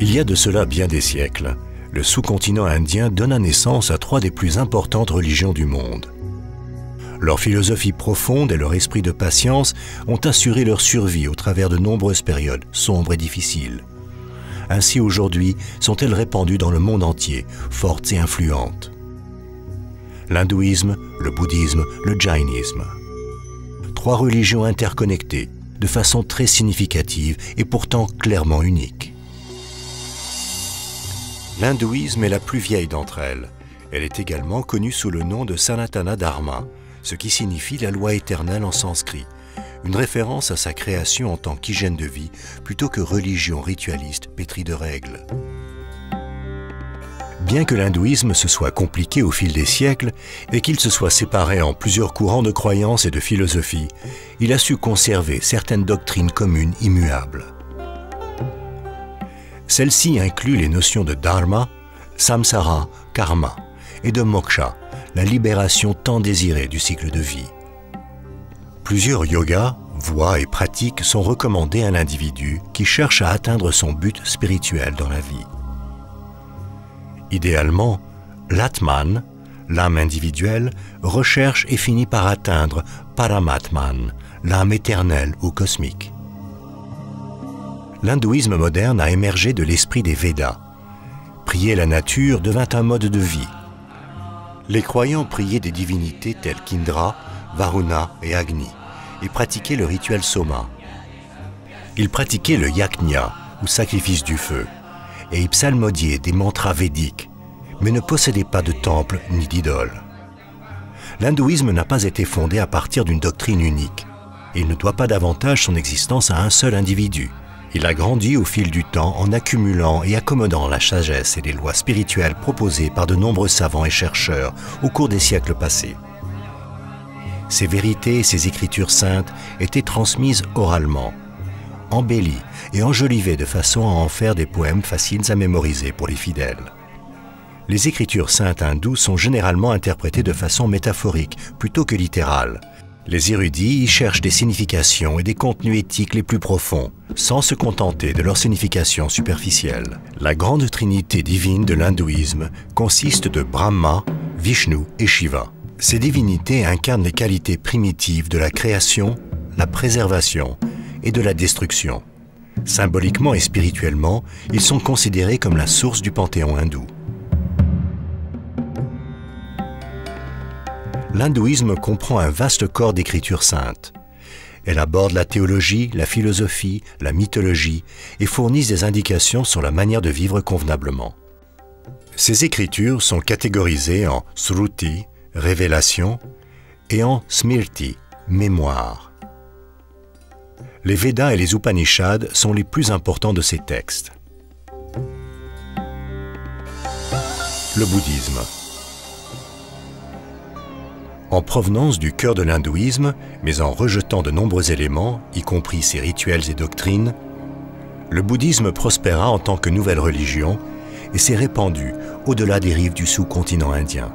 Il y a de cela bien des siècles, le sous-continent indien donna naissance à trois des plus importantes religions du monde. Leur philosophie profonde et leur esprit de patience ont assuré leur survie au travers de nombreuses périodes sombres et difficiles. Ainsi aujourd'hui sont-elles répandues dans le monde entier, fortes et influentes. L'hindouisme, le bouddhisme, le jaïnisme. Trois religions interconnectées, de façon très significative et pourtant clairement unique. L'hindouisme est la plus vieille d'entre elles. Elle est également connue sous le nom de Sanatana Dharma, ce qui signifie la loi éternelle en sanskrit, une référence à sa création en tant qu'hygiène de vie plutôt que religion ritualiste pétrie de règles. Bien que l'hindouisme se soit compliqué au fil des siècles et qu'il se soit séparé en plusieurs courants de croyances et de philosophies, il a su conserver certaines doctrines communes immuables. Celles-ci incluent les notions de dharma, samsara, karma, et de moksha, la libération tant désirée du cycle de vie. Plusieurs yogas, voies et pratiques sont recommandées à l'individu qui cherche à atteindre son but spirituel dans la vie. Idéalement, l'atman, l'âme individuelle, recherche et finit par atteindre paramatman, l'âme éternelle ou cosmique. L'hindouisme moderne a émergé de l'esprit des Védas. Prier la nature devint un mode de vie. Les croyants priaient des divinités telles qu'Indra, Varuna et Agni et pratiquaient le rituel Soma. Ils pratiquaient le yajna, ou sacrifice du feu, et y psalmodiaient des mantras védiques, mais ne possédaient pas de temple ni d'idole. L'hindouisme n'a pas été fondé à partir d'une doctrine unique, et il ne doit pas davantage son existence à un seul individu. Il a grandi au fil du temps en accumulant et accommodant la sagesse et les lois spirituelles proposées par de nombreux savants et chercheurs au cours des siècles passés. Ces vérités et ces écritures saintes étaient transmises oralement, embellies et enjolivées de façon à en faire des poèmes faciles à mémoriser pour les fidèles. Les écritures saintes hindoues sont généralement interprétées de façon métaphorique plutôt que littérale. Les érudits y cherchent des significations et des contenus éthiques les plus profonds, sans se contenter de leur signification superficielle. La grande trinité divine de l'hindouisme consiste de Brahma, Vishnu et Shiva. Ces divinités incarnent les qualités primitives de la création, la préservation et de la destruction. Symboliquement et spirituellement, ils sont considérés comme la source du panthéon hindou. L'hindouisme comprend un vaste corps d'écritures saintes. Elle aborde la théologie, la philosophie, la mythologie et fournit des indications sur la manière de vivre convenablement. Ces écritures sont catégorisées en sruti, révélation, et en smirti, mémoire. Les Védas et les Upanishads sont les plus importants de ces textes. Le bouddhisme. En provenance du cœur de l'hindouisme, mais en rejetant de nombreux éléments, y compris ses rituels et doctrines, le bouddhisme prospéra en tant que nouvelle religion et s'est répandu au-delà des rives du sous-continent indien.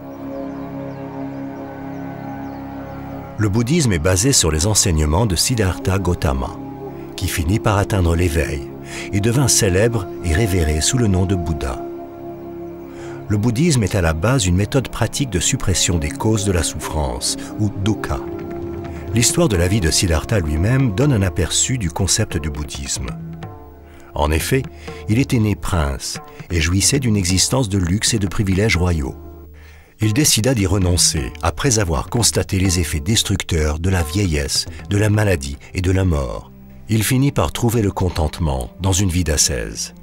Le bouddhisme est basé sur les enseignements de Siddhartha Gautama, qui finit par atteindre l'éveil et devint célèbre et révéré sous le nom de Bouddha. Le bouddhisme est à la base une méthode pratique de suppression des causes de la souffrance, ou Dukkha. L'histoire de la vie de Siddhartha lui-même donne un aperçu du concept du bouddhisme. En effet, il était né prince et jouissait d'une existence de luxe et de privilèges royaux. Il décida d'y renoncer après avoir constaté les effets destructeurs de la vieillesse, de la maladie et de la mort. Il finit par trouver le contentement dans une vie d'ascèse.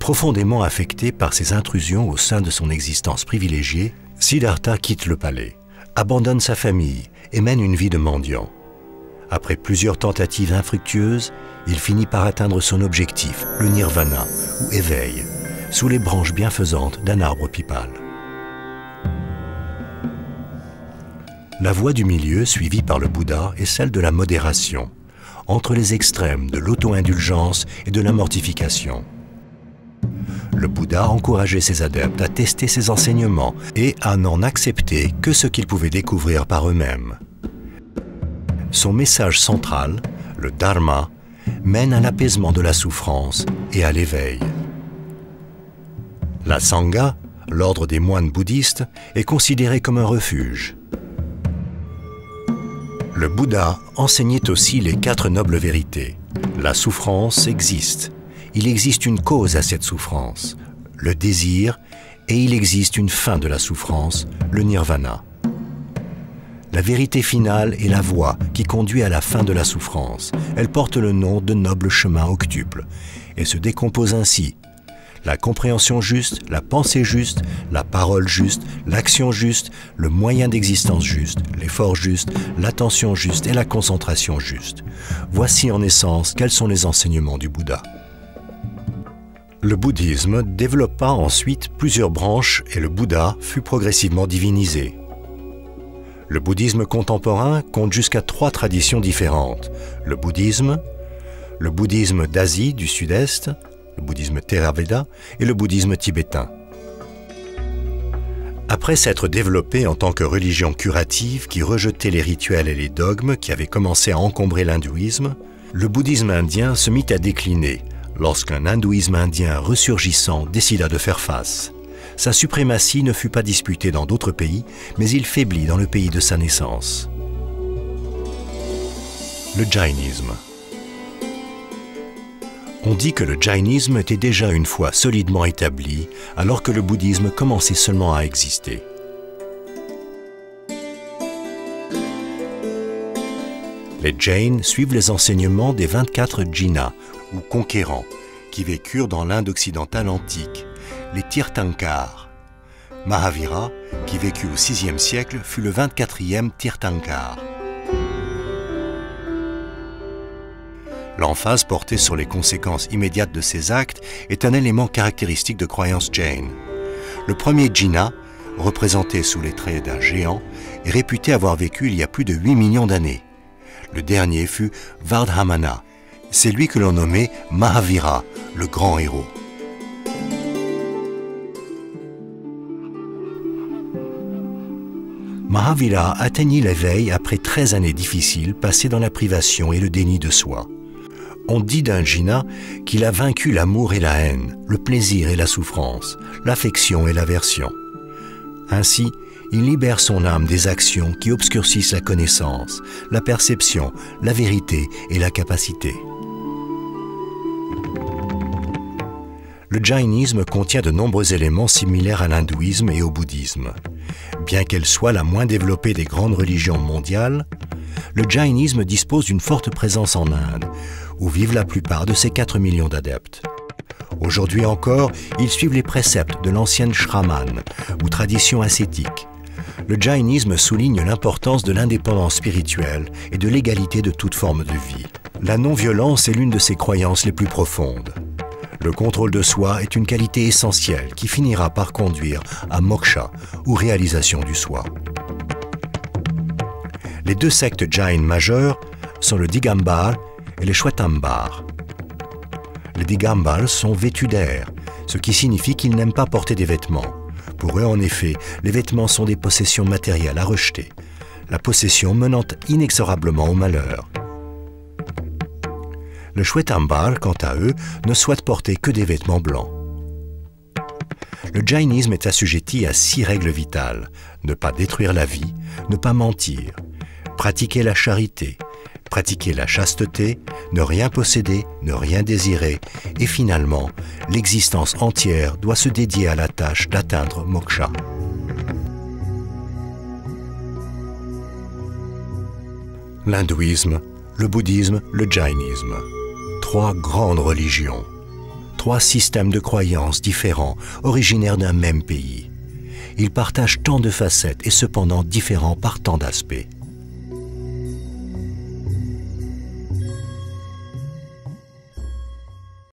Profondément affecté par ces intrusions au sein de son existence privilégiée, Siddhartha quitte le palais, abandonne sa famille et mène une vie de mendiant. Après plusieurs tentatives infructueuses, il finit par atteindre son objectif, le nirvana, ou éveil, sous les branches bienfaisantes d'un arbre pipale. La voie du milieu suivie par le Bouddha est celle de la modération, entre les extrêmes de l'auto-indulgence et de la mortification. Le Bouddha encourageait ses adeptes à tester ses enseignements et à n'en accepter que ce qu'ils pouvaient découvrir par eux-mêmes. Son message central, le Dharma, mène à l'apaisement de la souffrance et à l'éveil. La Sangha, l'ordre des moines bouddhistes, est considéré comme un refuge. Le Bouddha enseignait aussi les 4 nobles vérités. La souffrance existe. Il existe une cause à cette souffrance, le désir, et il existe une fin de la souffrance, le nirvana. La vérité finale est la voie qui conduit à la fin de la souffrance. Elle porte le nom de noble chemin octuple et se décompose ainsi. La compréhension juste, la pensée juste, la parole juste, l'action juste, le moyen d'existence juste, l'effort juste, l'attention juste et la concentration juste. Voici en essence quels sont les enseignements du Bouddha. Le bouddhisme développa ensuite plusieurs branches et le Bouddha fut progressivement divinisé. Le bouddhisme contemporain compte jusqu'à 3 traditions différentes. Le bouddhisme d'Asie du Sud-Est, le bouddhisme Theravada et le bouddhisme tibétain. Après s'être développé en tant que religion curative qui rejetait les rituels et les dogmes qui avaient commencé à encombrer l'hindouisme, le bouddhisme indien se mit à décliner lorsqu'un hindouisme indien ressurgissant décida de faire face. Sa suprématie ne fut pas disputée dans d'autres pays, mais il faiblit dans le pays de sa naissance. Le jainisme. On dit que le jainisme était déjà une fois solidement établi, alors que le bouddhisme commençait seulement à exister. Les Jains suivent les enseignements des 24 Jinas, ou conquérants, qui vécurent dans l'Inde occidentale antique. Les Tirthankaras. Mahavira, qui vécut au VIe siècle, fut le 24e Tirthankar. L'emphase portée sur les conséquences immédiates de ces actes est un élément caractéristique de croyances jaines. Le premier Jina, représenté sous les traits d'un géant, est réputé avoir vécu il y a plus de 8 millions d'années. Le dernier fut Vardhamana. C'est lui que l'on nommait Mahavira, le grand héros. Mahavira atteignit l'éveil après 13 années difficiles passées dans la privation et le déni de soi. On dit d'un Jina qu'il a vaincu l'amour et la haine, le plaisir et la souffrance, l'affection et l'aversion. Ainsi, il libère son âme des actions qui obscurcissent la connaissance, la perception, la vérité et la capacité. Le jainisme contient de nombreux éléments similaires à l'hindouisme et au bouddhisme. Bien qu'elle soit la moins développée des grandes religions mondiales, le jainisme dispose d'une forte présence en Inde, où vivent la plupart de ses 4 millions d'adeptes. Aujourd'hui encore, ils suivent les préceptes de l'ancienne Shraman, ou tradition ascétique. Le jainisme souligne l'importance de l'indépendance spirituelle et de l'égalité de toute forme de vie. La non-violence est l'une de ses croyances les plus profondes. Le contrôle de soi est une qualité essentielle qui finira par conduire à Moksha ou réalisation du soi. Les 2 sectes jain majeures sont le digambar et le shwetambar. Les digambars sont vêtus d'air, ce qui signifie qu'ils n'aiment pas porter des vêtements. Pour eux, en effet, les vêtements sont des possessions matérielles à rejeter, la possession menant inexorablement au malheur. Le shwetambar, quant à eux, ne souhaite porter que des vêtements blancs. Le jainisme est assujetti à 6 règles vitales. Ne pas détruire la vie, ne pas mentir, pratiquer la charité, pratiquer la chasteté, ne rien posséder, ne rien désirer, et finalement, l'existence entière doit se dédier à la tâche d'atteindre Moksha. L'hindouisme, le bouddhisme, le jainisme. 3 grandes religions, 3 systèmes de croyances différents, originaires d'un même pays. Ils partagent tant de facettes et cependant différents par tant d'aspects.